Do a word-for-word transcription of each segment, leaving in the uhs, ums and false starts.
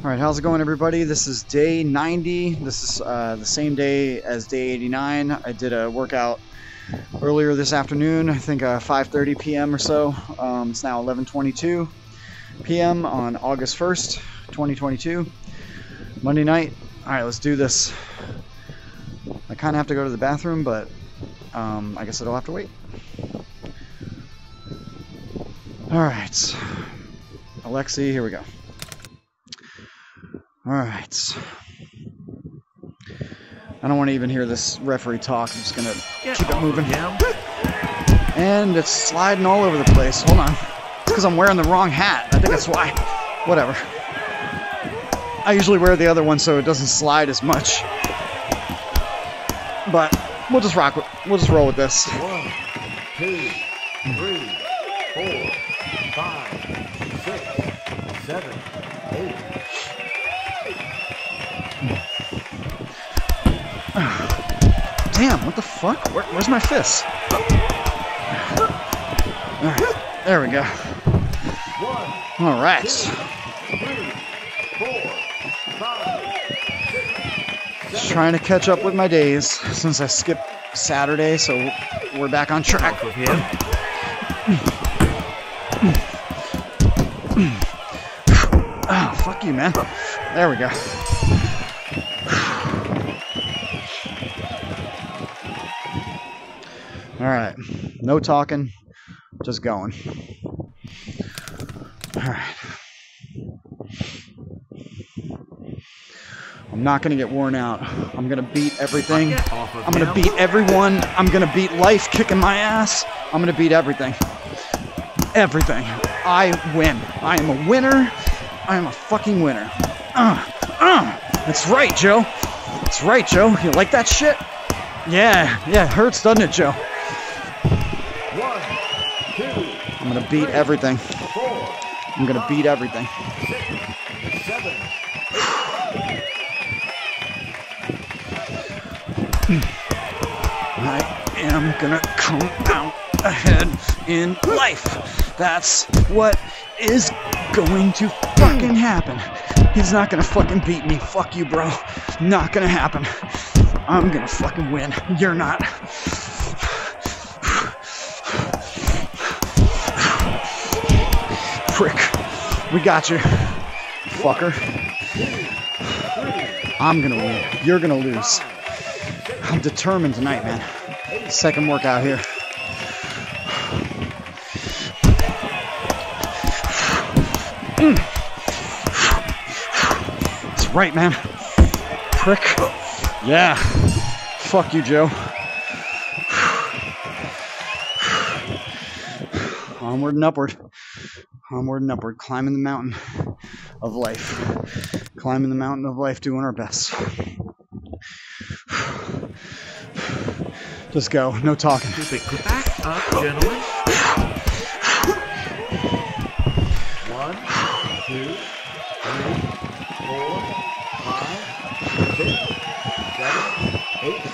All right, how's it going, everybody? This is day ninety. This is uh, the same day as day eighty-nine. I did a workout earlier this afternoon, I think uh, five thirty p m or so. Um, it's now eleven twenty-two p m on August first, twenty twenty-two, Monday night. All right, let's do this. I kind of have to go to the bathroom, but um, I guess it'll have to wait. All right, Alexei, here we go. All right. I don't want to even hear this referee talk. I'm just going to keep it moving. And it's sliding all over the place. Hold on. It's because I'm wearing the wrong hat. I think that's why. Whatever. I usually wear the other one so it doesn't slide as much. But we'll just rock with, we'll just roll with this. One, two, three, four, five, six, seven, eight. Damn, what the fuck? Where, where's my fist? Right, there we go. All right. Just trying to catch up with my days since I skipped Saturday, so we're back on track with him. Oh, fuck you, man. There we go. All right, no talking, just going. All right. I'm not gonna get worn out. I'm gonna beat everything. I'm gonna beat everyone. I'm gonna beat life kicking my ass. I'm gonna beat everything. Everything. I win. I am a winner. I am a fucking winner. Uh, uh. That's right, Joe. That's right, Joe. You like that shit? Yeah, yeah, it hurts, doesn't it, Joe? I'm gonna beat everything. I'm gonna beat everything. I am gonna come out ahead in life. That's what is going to fucking happen. He's not gonna fucking beat me. Fuck you, bro. Not gonna happen. I'm gonna fucking win. You're not. Prick. We got you, fucker. I'm gonna win. You're gonna lose. I'm determined tonight, man. Second workout here. That's right, man. Prick. Yeah. Fuck you, Joe. Onward and upward. Onward and upward, climbing the mountain of life. Climbing the mountain of life, doing our best. Just go, no talking. Back up, gentlemen. One, two, three, four, five, six, seven, eight.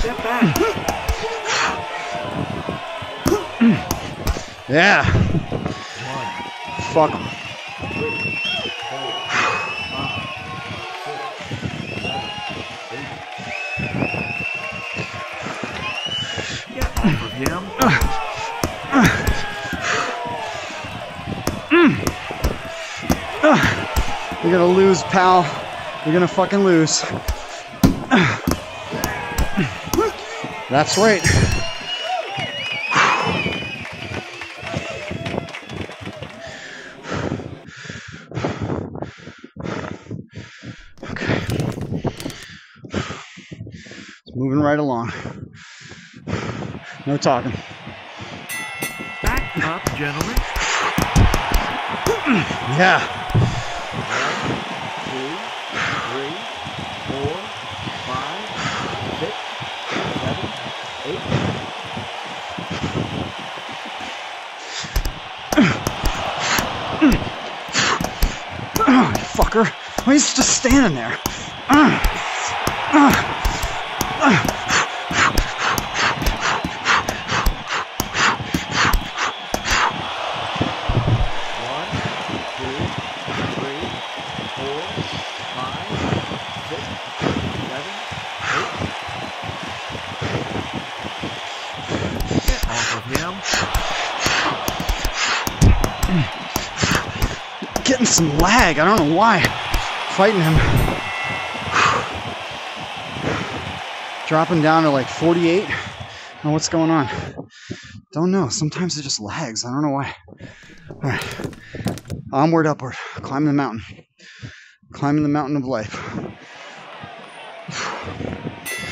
Step back. Yeah. One, fuck them. You're gonna lose, pal. You're gonna fucking lose. That's right. Moving right along. No talking. Back up, gentlemen. Yeah. One, two, three, four, five, six, seven, eight. Oh, you fucker. Why is he just standing there? Uh, uh. One, getting some lag. I don't know why. Fighting him. Dropping down to like forty-eight. I don't know what's going on. Don't know. Sometimes it just lags. I don't know why. All right. Onward, upward. Climbing the mountain. Climbing the mountain of life.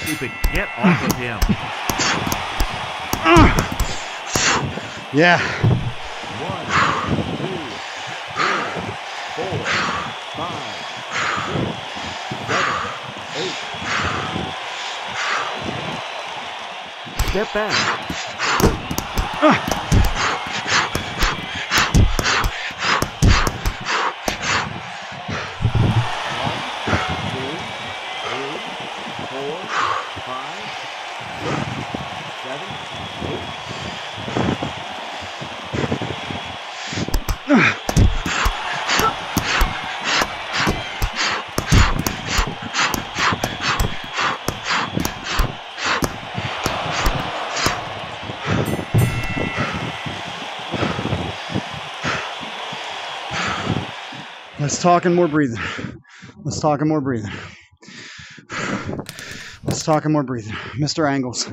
Stupid. Get off of him. Yeah. One, two, three, four, five, six, seven, eight. Step back. Let's talk and more breathing. Let's talk and more breathing. Let's talk and more breathing. Mister Angles.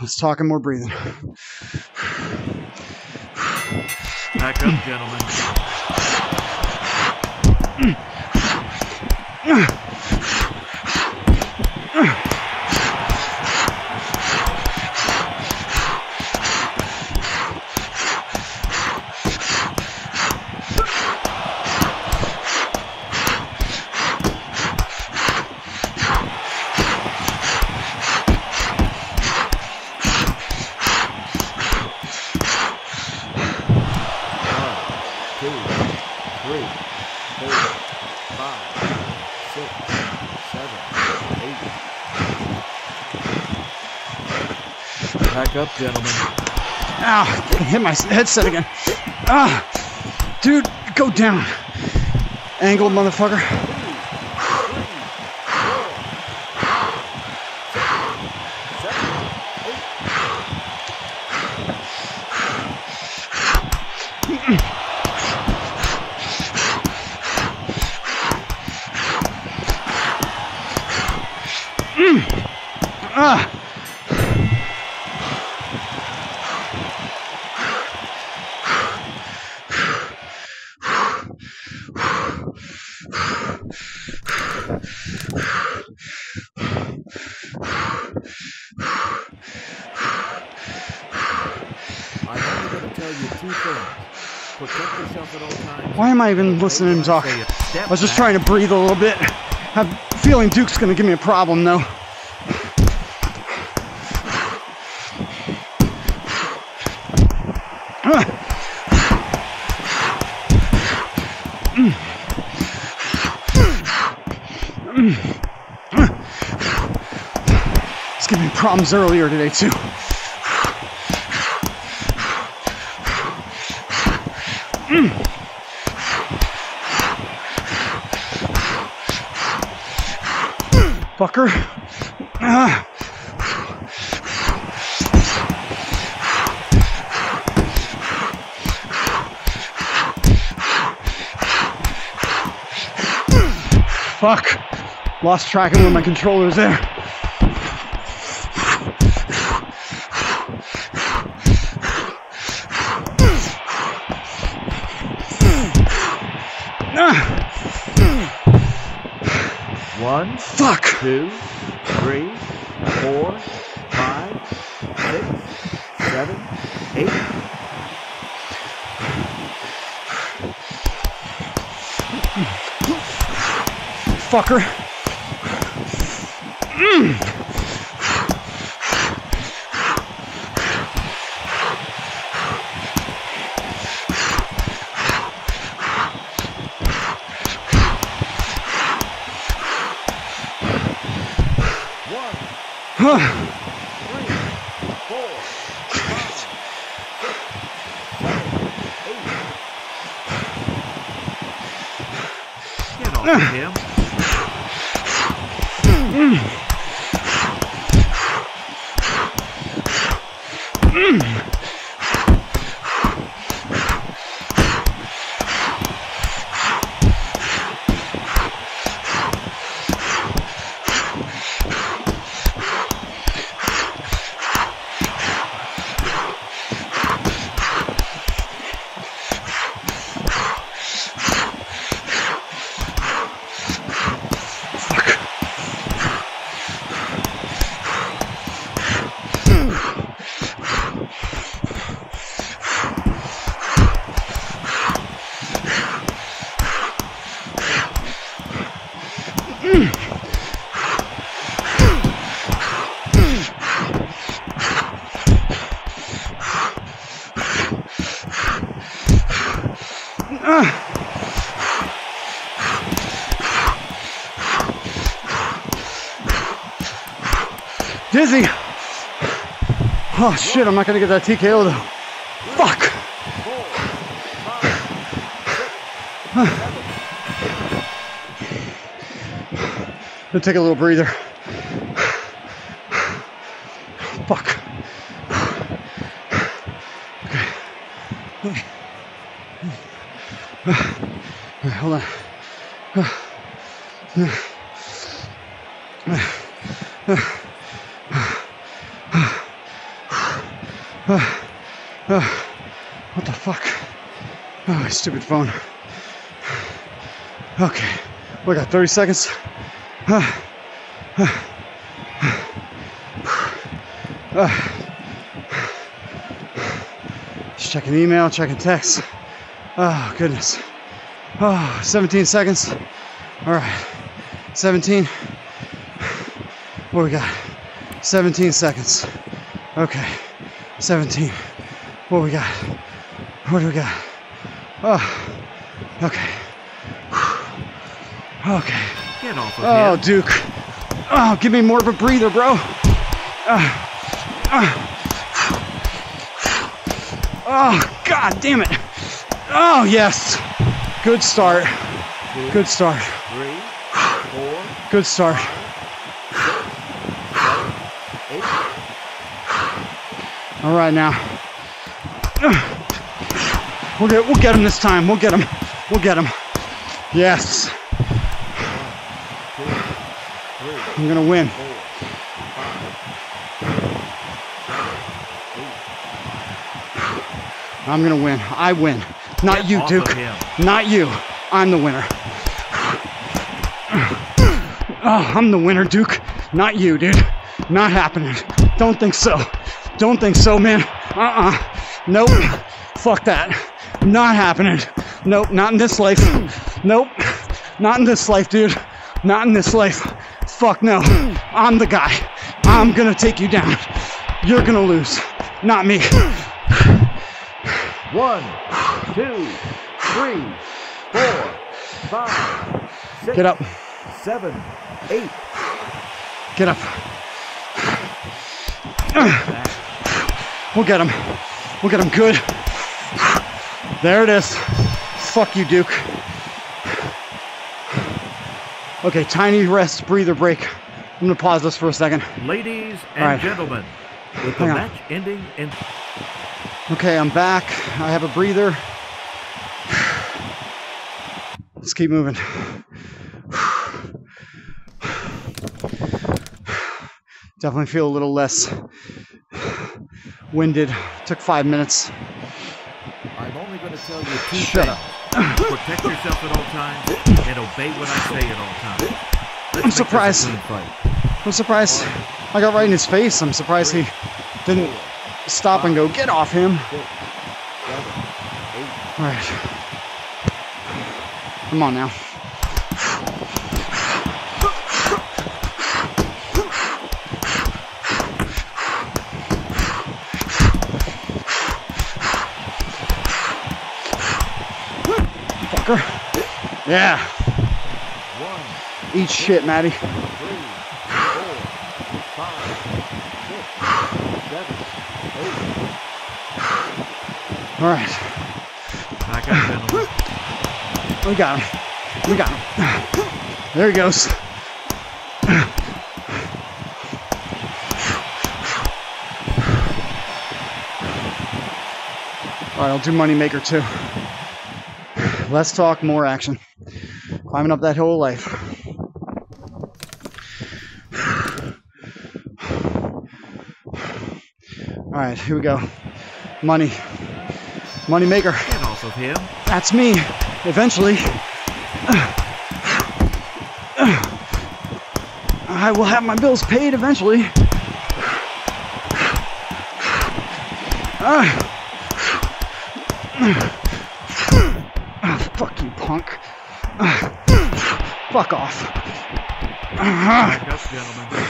Let's talk and more breathing. Back up, gentlemen. Up, gentlemen. Ow, I hit my headset again. Ah, dude, go down. Angle, motherfucker. Ah. Why am I even listening to him talk? I was just trying to breathe a little bit. I have a feeling Duke's going to give me a problem, though. It's giving me problems earlier today, too. Fucker. Uh. Fuck. Lost track of where my controller is there. One, fuck. Two, three, four, five, six, seven, eight. Fucker. Mm. Huh. Three, four, five, six, seven, eight. Get off of him. Mm. Mm. Dizzy. Oh shit, I'm not gonna get that T K O though. Fuck. I'm gonna take a little breather. Fuck. Okay. Alright, hold on. What the fuck? Oh, my stupid phone. Okay, we got thirty seconds. Uh, uh, uh, just checking email, checking text. Oh, goodness. Oh, seventeen seconds. All right, seventeen. What do we got? seventeen seconds. Okay, seventeen. What do we got? What do we got? Oh, okay. Okay. Get off of oh, him. Duke. Oh, give me more of a breather, bro. Uh, uh. Oh, God damn it. Oh, yes. Good start. Two, Good start. Three, four, Good start. Five, six, seven, all right, now. We'll get, we'll get him this time. We'll get him. We'll get him. Yes. I'm gonna win. I'm gonna win. I win. Not you, Duke. Not you. I'm the winner. Oh, I'm the winner, Duke. Not you, dude. Not happening. Don't think so. Don't think so, man. Uh-uh. Nope. Fuck that. Not happening. Nope. Not in this life. Nope. Not in this life, dude. Not in this life. Fuck no, I'm the guy. I'm gonna take you down. You're gonna lose, not me. One, two, three, four, five, six, get up. Seven, eight. Get up. We'll get him. We'll get him good. There it is. Fuck you, Duke. Okay, tiny rest, breather, break. I'm gonna pause this for a second. Ladies and right. gentlemen, with the match ending in... Okay, I'm back. I have a breather. Let's keep moving. Definitely feel a little less winded. Took five minutes. I'm only gonna tell you two Shut things. Up. Protect yourself at all times and obey what I say at all times. I'm surprised. I'm surprised. I got right in his face. I'm surprised he didn't stop and go, get off him. All right. Come on now. Yeah. One, Eat two, shit, Matty. Three, four, five, six, seven, eight. All right. I got him. We got him. We got him. There he goes. All right, I'll do Money Maker too. Less talk, more action. Climbing up that whole life. All right, here we go. Money. Money Maker. Get off of him. That's me. Eventually, I will have my bills paid eventually. Uh. Fuck you, punk. Uh, fuck off. Uh-huh. Back up, gentlemen.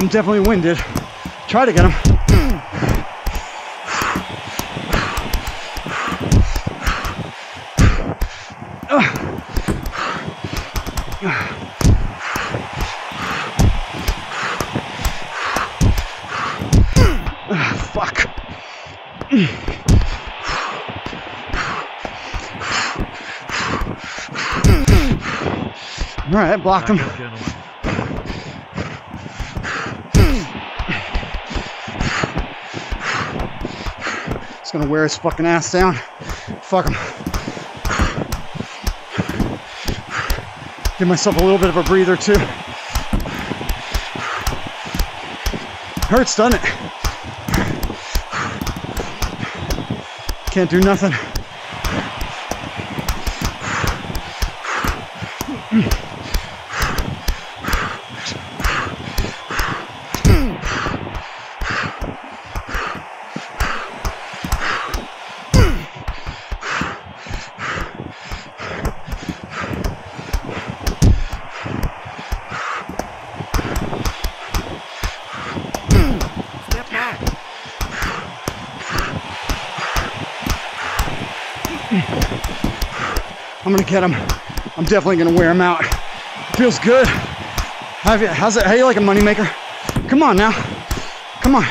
I'm definitely winded. Try to get him. All right, block him. It's gonna wear his fucking ass down. Fuck him. Give myself a little bit of a breather too. Hurts, doesn't it? Can't do nothing. I'm gonna get him. I'm definitely gonna wear him out. Feels good. Have you, how's it? How you like a money maker? Come on now. Come on.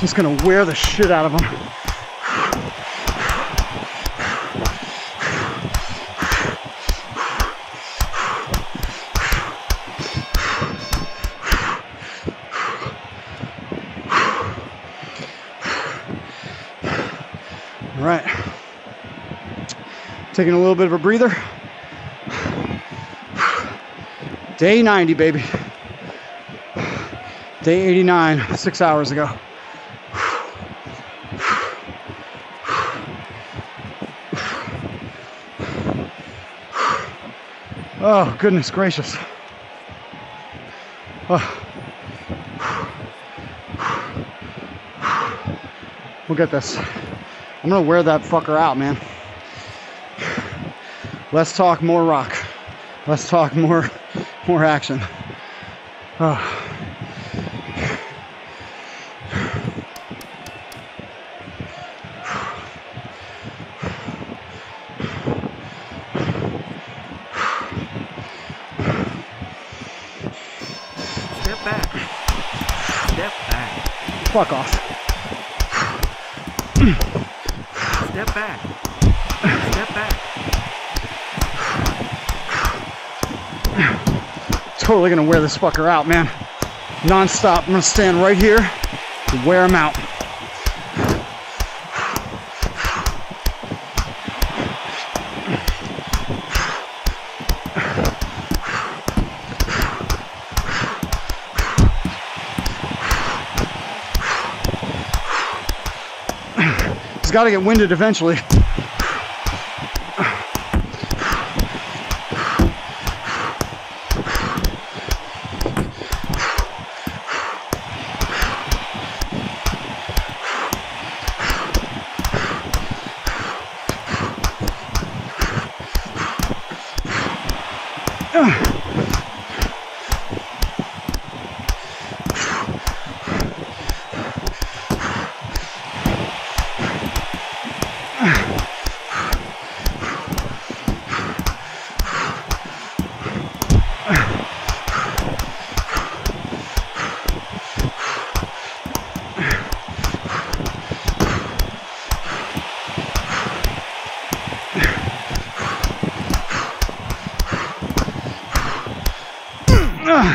Just gonna wear the shit out of him. Taking a little bit of a breather. Day ninety, baby. Day eighty-nine, six hours ago. Oh, goodness gracious. Oh. We'll get this. I'm gonna wear that fucker out, man. Let's talk more rock. Let's talk more, more action. Oh. Step back. Step back. Fuck off. Step back. Step back. Totally gonna wear this fucker out, man. Non-stop. I'm gonna stand right here and wear him out. He's gotta get winded eventually.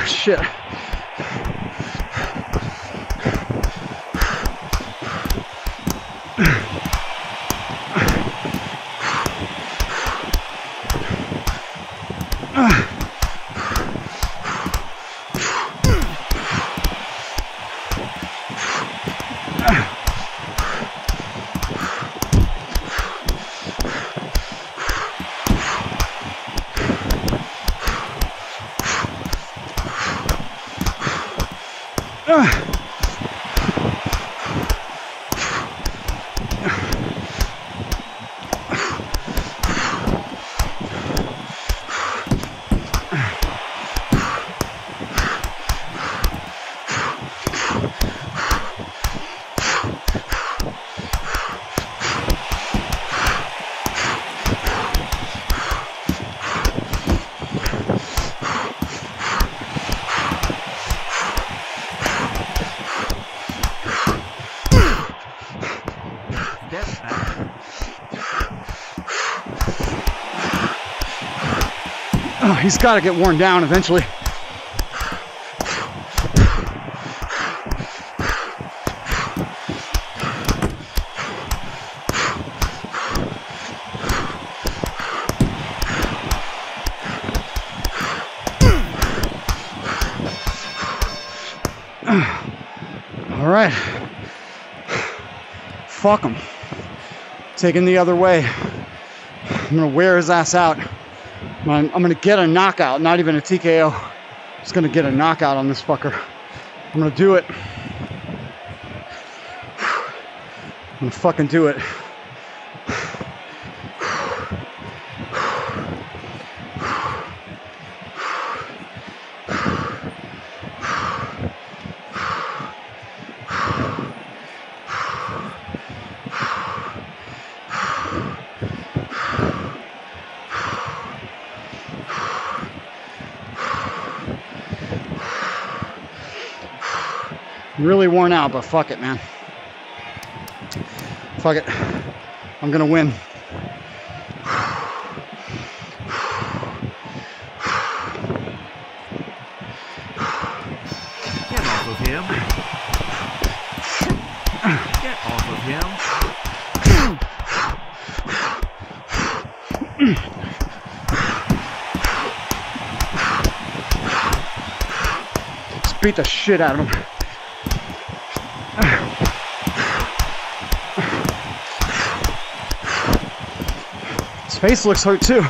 Shit. He's got to get worn down eventually. All right. Fuck him. Taking the other way. I'm going to wear his ass out. I'm gonna get a knockout, not even a T K O. I'm just gonna get a knockout on this fucker. I'm gonna do it. I'm gonna fucking do it. Really worn out, but fuck it, man. Fuck it. I'm gonna win. Get off of him. Get off of him. Just beat the shit out of him. Face looks hurt too.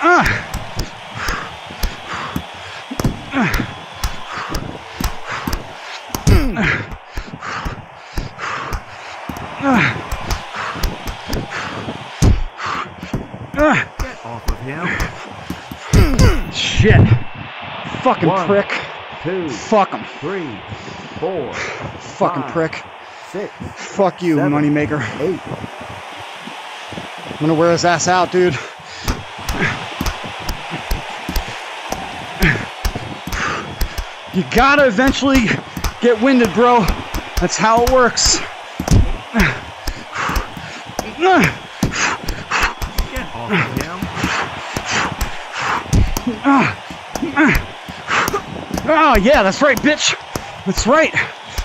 Ah. Ah. Get off of him. Shit. Fucking One, prick. Two. Fuck him. Three. Four. Fucking five, prick. Six. Fuck you, seven, Money Maker. Eight. I'm gonna wear his ass out, dude. You gotta eventually get winded, bro. That's how it works. Get off him. Oh, yeah, that's right, bitch. That's right.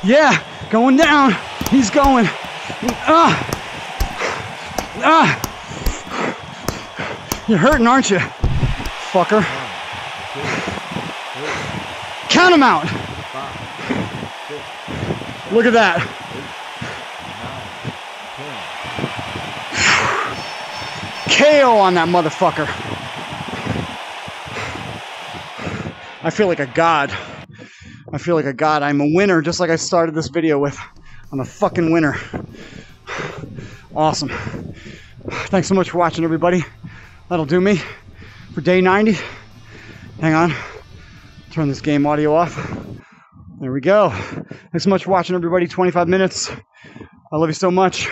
Yeah, going down. He's going. Ah. Ah. You're hurting, aren't you, fucker? Count him out. Look at that. K O on that motherfucker. I feel like a god. I feel like a god. I'm a winner, just like I started this video with. I'm a fucking winner. Awesome. Thanks so much for watching, everybody. That'll do me for day ninety. Hang on. Turn this game audio off. There we go. Thanks so much for watching, everybody. twenty-five minutes. I love you so much.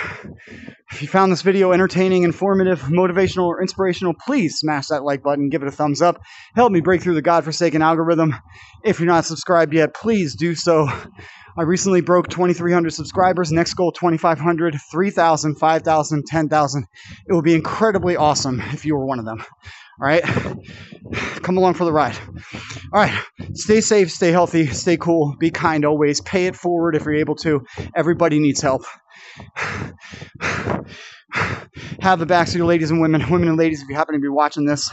If you found this video entertaining, informative, motivational, or inspirational, please smash that like button. Give it a thumbs up. Help me break through the godforsaken algorithm. If you're not subscribed yet, please do so. I recently broke twenty-three hundred subscribers. Next goal, twenty-five hundred, three thousand, five thousand, ten thousand. It would be incredibly awesome if you were one of them. All right? Come along for the ride. All right. Stay safe, stay healthy, stay cool, be kind always. Pay it forward if you're able to. Everybody needs help. Have the backs of your ladies and women. Women and ladies, if you happen to be watching this,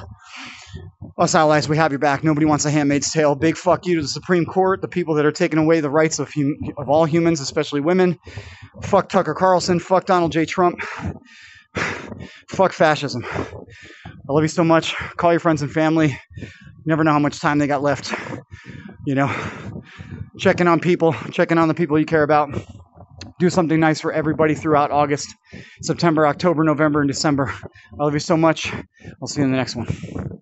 us allies, we have your back. Nobody wants a handmaid's tale. Big fuck you to the Supreme Court, the people that are taking away the rights of hum of all humans, especially women. Fuck Tucker Carlson. Fuck Donald J. Trump. Fuck fascism. I love you so much. Call your friends and family. You never know how much time they got left. You know? checking on people, checking on the people you care about. Do something nice for everybody throughout August, September, October, November, and December. I love you so much. I'll see you in the next one.